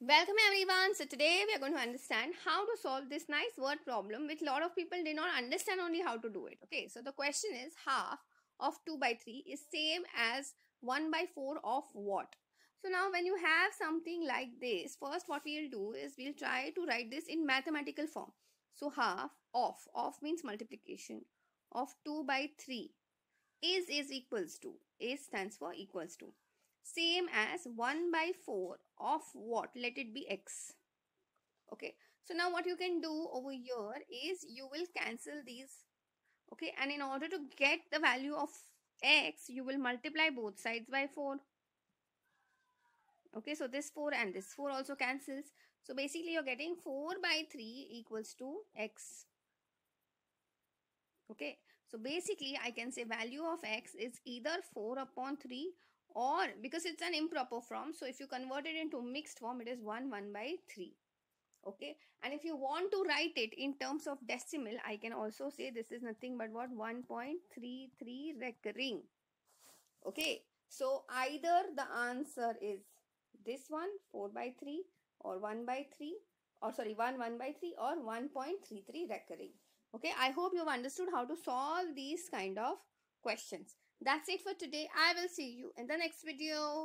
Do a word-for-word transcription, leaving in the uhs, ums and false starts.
Welcome everyone. So today we are going to understand how to solve this nice word problem which a lot of people did not understand only how to do it. Okay, so the question is half of two by three is same as one by four of what? So now when you have something like this, first what we will do is we will try to write this in mathematical form. So half of, of means multiplication of two by three is is equals to, is stands for equals to. Same as one by four of what? Let it be x. Okay. So now what you can do over here is you will cancel these. Okay. And in order to get the value of x, you will multiply both sides by four. Okay. So this four and this four also cancels. So basically you're getting four by three equals to x. Okay. So basically I can say value of x is either four upon three or, because it's an improper form, so if you convert it into mixed form, it is one, one by three. Okay. And if you want to write it in terms of decimal, I can also say this is nothing but what? one point three three recurring. Okay. So either the answer is this one, four by three, or one by three, or sorry, one, one by three, or one point three three recurring. Okay. I hope you've understood how to solve these kind of questions. That's it for today. I will see you in the next video.